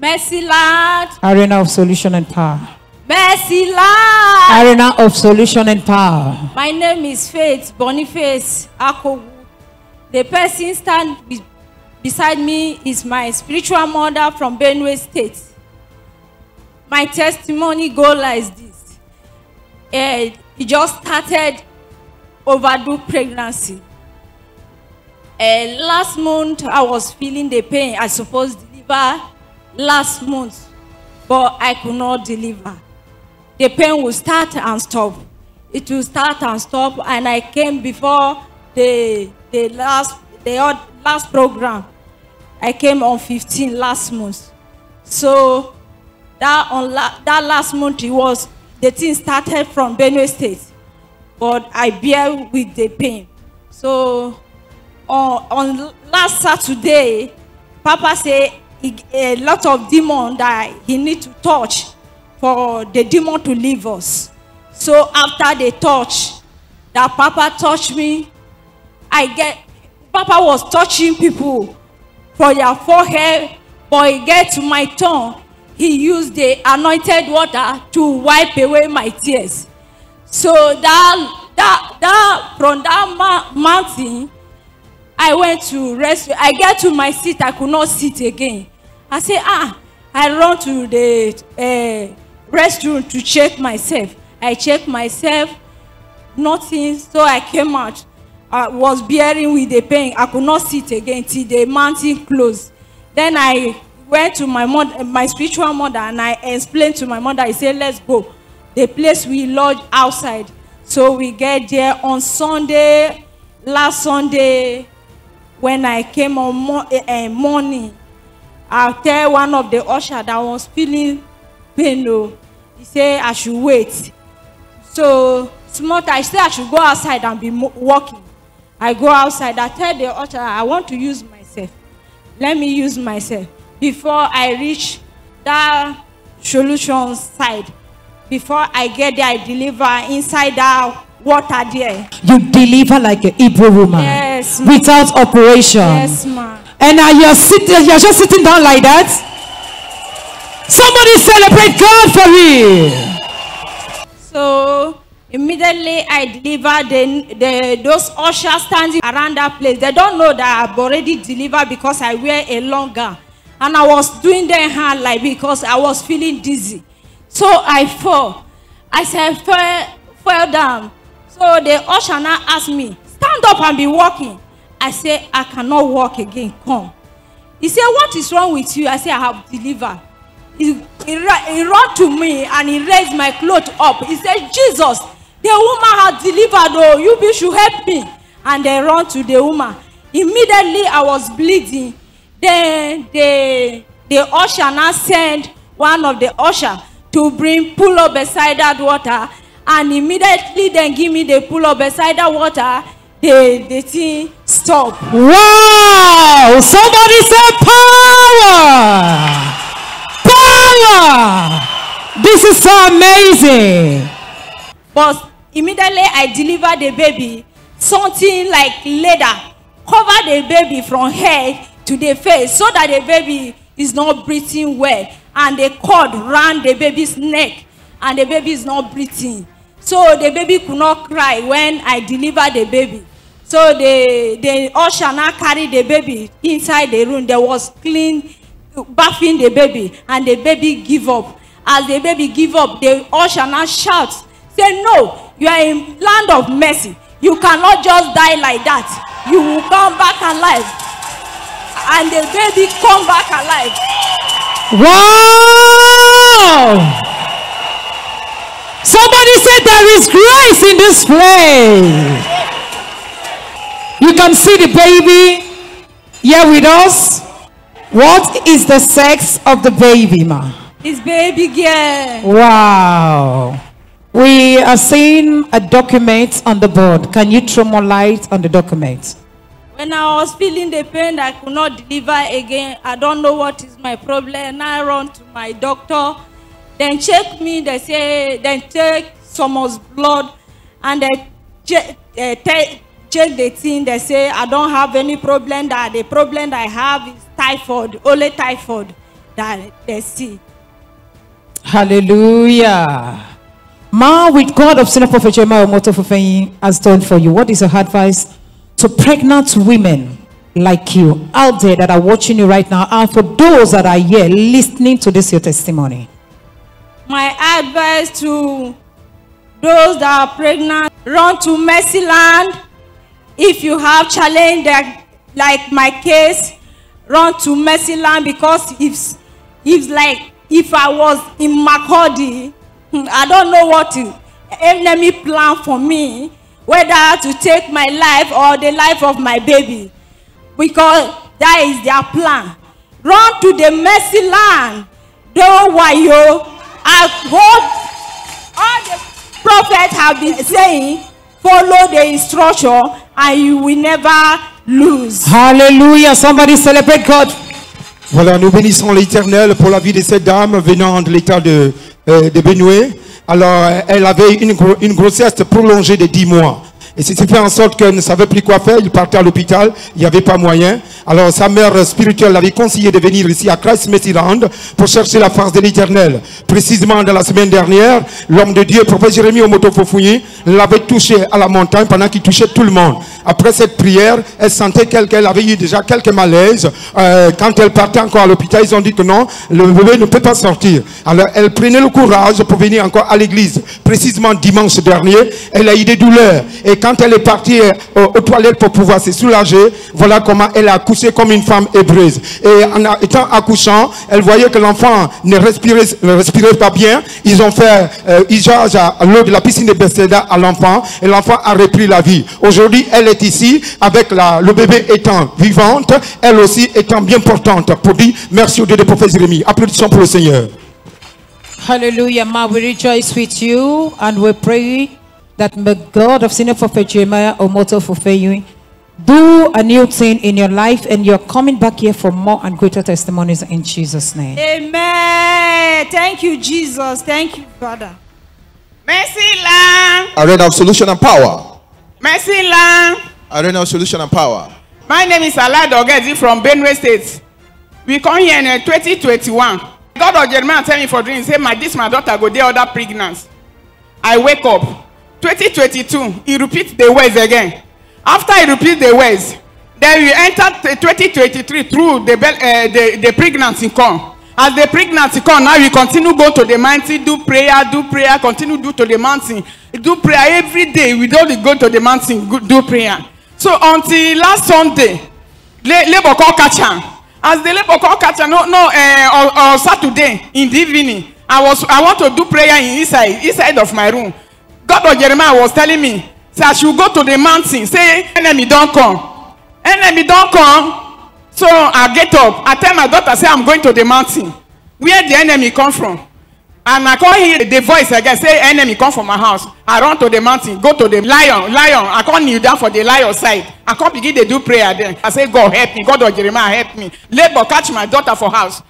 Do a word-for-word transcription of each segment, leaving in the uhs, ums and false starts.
Mercy Land. Arena of solution and power. Mercy Land. Arena of solution and power. My name is Faith Boniface Akogu. The person standing beside me is my spiritual mother from Benue State. My testimony goes like this. Uh, it just started overdue pregnancy. Uh, last month, I was feeling the pain. I supposed to deliver last month, but I could not deliver. The pain will start and stop. It will start and stop, and I came before the, the, last, the last program. I came on fifteenth last month. So that, on la that last month, it was, the thing started from Benue State, but I bear with the pain. So on, on last Saturday, Papa said a lot of demons that he need to touch for the demon to leave us. So after the touch, that Papa touched me, I get, Papa was touching people for their forehead, but it get to my tongue. He used the anointed water to wipe away my tears. So that, that, that from that mountain, I went to rest. I get to my seat. I could not sit again. I say, ah, I run to the uh, restroom to check myself. I checked myself, nothing. So I came out. I was bearing with the pain. I could not sit again till the mountain closed. Then I went to my mother, my spiritual mother, and I explained to my mother. I said, let's go. The place we lodge outside. So we get there on Sunday. Last Sunday, when I came on mo uh, morning, I tell one of the usher that was feeling pain. He said I should wait. So small, I said I should go outside and be walking. I go outside. I tell the usher I want to use myself. Let me use myself. Before I reach that solution side, before I get there, I deliver inside out water there. You deliver like an Hebrew woman. Yes, ma'am. Without operation. Yes, ma'am. And now you're sitting, you're just sitting down like that. Somebody celebrate God for me. So immediately I delivered the, the those ushers standing around that place. They don't know that I've already delivered because I wear a long gown. And I was doing their hand like because I was feeling dizzy. So I fell. I said, fell, fell down. So the usher now asked me, stand up and be walking. I said, I cannot walk again. Come. He said, what is wrong with you? I said, I have delivered. He, he, he ran to me and he raised my clothes up. He said, Jesus, the woman has delivered. Oh, you should help me. And they ran to the woman. Immediately I was bleeding. Then the, the usher now sent one of the usher to bring pull up beside that water, and immediately then give me the pull up beside that water. The, the thing stopped. Wow! Somebody said power! Power! This is so amazing. But immediately I delivered the baby. Something like leather covered the baby from head to the face so that the baby is not breathing well, and the cord ran the baby's neck and the baby is not breathing. So the baby could not cry when I delivered the baby. So the, the usher now carried the baby inside the room. There was clean bathing the baby, and the baby give up. As the baby give up, the usher now shouts, say, no, you are in land of mercy. You cannot just die like that. You will come back alive. And the baby come back alive. Wow! Somebody said there is grace in this place. You can see the baby here with us. What is the sex of the baby, ma? It's baby girl. Wow. We are seeing a document on the board. Can you throw more light on the document? When I was feeling the pain, I could not deliver again. I don't know what is my problem. I run to my doctor. Then check me. They say, then take someone's blood. And they check, uh, take, check the thing. They say, I don't have any problem. That the problem that I have is typhoid, only typhoid. that they see. Hallelujah. Ma, with God of Senior Prophet Jeremiah Omoto has done for you, what is your advice to pregnant women like you out there that are watching you right now, and for those that are here listening to this your testimony? My advice to those that are pregnant, run to Mercy Land. If you have challenge like my case, run to Mercy Land, because if if like if I was in Makurdi, I don't know what the enemy plan for me, whether to take my life or the life of my baby, because that is their plan. Run to the Mercy Land. Don't worry. I hope all the prophets have been saying, follow the instruction and you will never lose. Hallelujah. Somebody celebrate God. Voilà, nous bénissons l'Éternel pour la vie de cette dame venant de l'état de, euh, de Benue. Alors, elle avait une, une grossesse prolongée de dix mois. Et c'est fait en sorte qu'elle ne savait plus quoi faire. Il partait à l'hôpital, il n'y avait pas moyen. Alors sa mère spirituelle l'avait conseillé de venir ici à Christ Mercyland pour chercher la face de l'Éternel. Précisément dans la semaine dernière, l'homme de Dieu, prophète Jeremiah Omoto Fofouyi, l'avait touché à la montagne pendant qu'il touchait tout le monde. Après cette prière, elle sentait qu'elle avait eu déjà quelques malaises. Euh, quand elle partait encore à l'hôpital, ils ont dit que non, le bébé ne peut pas sortir. Alors elle prenait le courage pour venir encore à l'église. Précisément dimanche dernier, elle a eu des douleurs. Et quand Quand elle est partie aux toilettes pour pouvoir se soulager, voilà comment elle a accouché comme une femme hébreuse. Et en étant accouchant, elle voyait que l'enfant ne respirait, ne respirait pas bien. Ils ont fait euh, usage à l'eau de la piscine de Bethesda à l'enfant, et l'enfant a repris la vie. Aujourd'hui, elle est ici, avec la, le bébé étant vivante, elle aussi étant bien portante, pour dire merci au Dieu de prophète Jérémie. Applaudissons pour le Seigneur. Hallelujah, ma, we rejoice with you and we pray that the God of Senior Prophet Jeremiah Omoto Fofouyi do a new thing in your life, and you're coming back here for more and greater testimonies in Jesus' name. Amen. Thank you, Jesus. Thank you, Father. Mercyland. Arena of solution and power. Mercyland. Arena of solution and power. My name is Alaa Dogazi from Benue State. We come here in twenty twenty-one. God of Jeremiah tell me for dreams, say, my this my daughter go there other pregnant. I wake up. twenty twenty-two, he repeats the words again. After he repeats the words, then we enter twenty twenty-three through the, uh, the, the pregnancy come. As the pregnancy come, now we continue go to the mountain, do prayer, do prayer, continue do to the mountain, do prayer every day. We don't go to the mountain, do prayer. So until last Sunday, labor call catcher. As the labor call catcher, no, no, uh, on Saturday in the evening, I was I want to do prayer in inside inside of my room. God of Jeremiah was telling me, say I should go to the mountain, say enemy don't come, enemy don't come. So I get up, I tell my daughter, say I'm going to the mountain. Where the enemy come from? And I can't hear the voice again, say enemy come from my house. I run to the mountain, go to the lion, lion. I can't kneel down for the lion side. I can't begin to do prayer then. I say God help me, God of Jeremiah help me. Labor catch my daughter for house.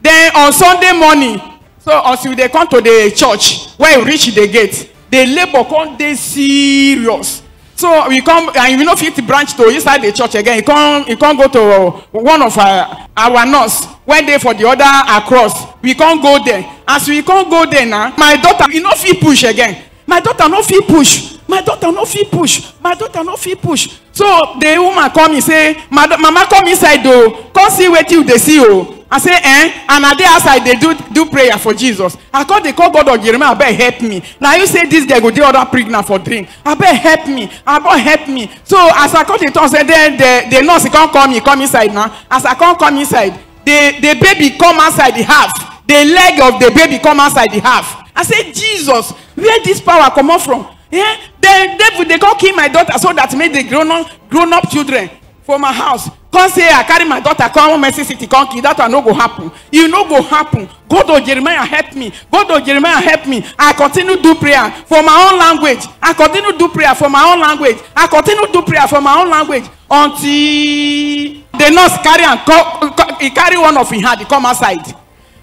Then on Sunday morning, so until they come to the church, where you reach the gate, the labor come dey serious. So we come and we no fit branch to inside the church again. You come, you come go to one of our, our nurse one day for the other across. We can't go there. As we can't go there now, my daughter you no fit push again. My daughter no fit push. My daughter no fit push. My daughter no fit push. So the woman come and say, Mama come inside though. Come see what you they see oh. I say, eh? And at the outside, they do do prayer for Jesus. I call the call God of Jeremiah, I better help me. Now you say this guy go the other pregnant for drink. I better help me. I better help me. So as I call the tongue, say then the, the nurse can't come in, come inside now. As I can't come inside, the, the baby come outside the half. The leg of the baby come outside the half. I say, Jesus, where this power come out from? Yeah? Then they, they can't kill my daughter, so that made the grown up grown up children for my house. Come say I carry my daughter, come Mercy City, come kill that one no go happen. You no go happen. God of Jeremiah help me. God of Jeremiah help me. I continue do prayer for my own language. I continue do prayer for my own language. I continue do prayer for my own language until the nurse carry and he carry one of his hand, he come outside.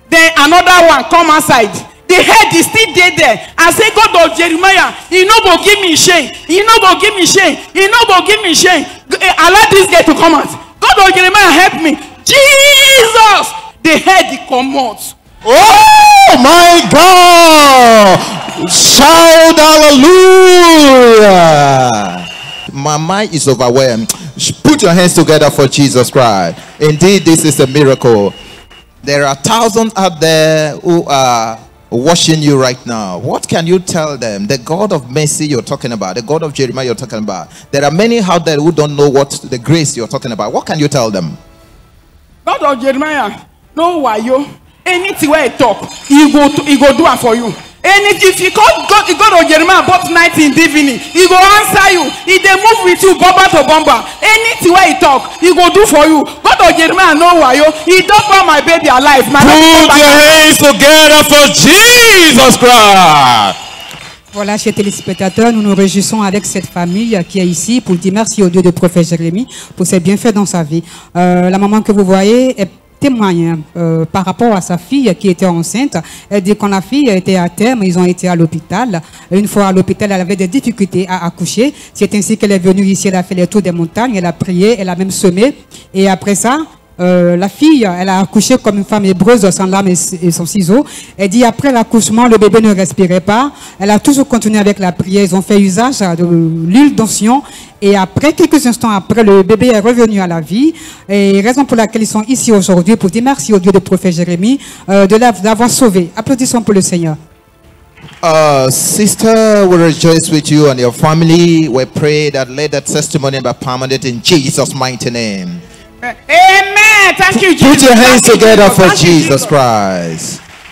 Then another one come outside. The head is still dead there. I say, God of Jeremiah, he no go give me shame. He no go give me shame. He no go give me shame. Allow this guy to come out. God of Jeremiah help me. Jesus! the head comes. Oh my God! Shout hallelujah! My mind is overwhelmed. Put your hands together for Jesus Christ. Indeed, this is a miracle. There are thousands out there who are watching you right now. What can you tell them? The God of mercy you're talking about, the God of Jeremiah you're talking about. There are many out there who don't know what the grace you're talking about. What can you tell them? God of Jeremiah, no why you. Anything where you talk, he go to, he go do it for you. Any, if you call God, God of Jeremiah both night in the evening, he go answer you. If they move with you, bomba to bomba. Anything where he talk, he go do for you. God of Jeremiah, no why you. He don't want my baby alive. My Put your hands together for Jesus Christ. Voilà, chers téléspectateurs, nous nous réjouissons avec cette famille qui est ici pour dire merci au Dieu de prophète Jérémie pour ses bienfaits dans sa vie. Euh, la maman que vous voyez est témoigne euh, par rapport à sa fille qui était enceinte. Elle dit quand la fille était à terme, ils ont été à l'hôpital. Une fois à l'hôpital, elle avait des difficultés à accoucher. C'est ainsi qu'elle est venue ici, elle a fait les tours des montagnes, elle a prié, elle a même semé. Et après ça, euh, la fille, elle a accouché comme une femme hébreuse, sans larmes et, et sans ciseaux. Elle dit après l'accouchement, le bébé ne respirait pas. Elle a toujours continué avec la prière. Ils ont fait usage de l'huile d'onction. Et après, quelques instants après, le bébé est revenu à la vie. Et raison pour laquelle ils sont ici aujourd'hui, pour dire merci au Dieu de prophète Jérémie, euh, de l'avoir sauvé. Applaudissons pour le Seigneur. Uh, sister, we rejoice with you and your family. We pray that let that testimony be permanent in Jesus' mighty name. Amen. Thank you, Jesus. Put your hands together for Jesus Christ.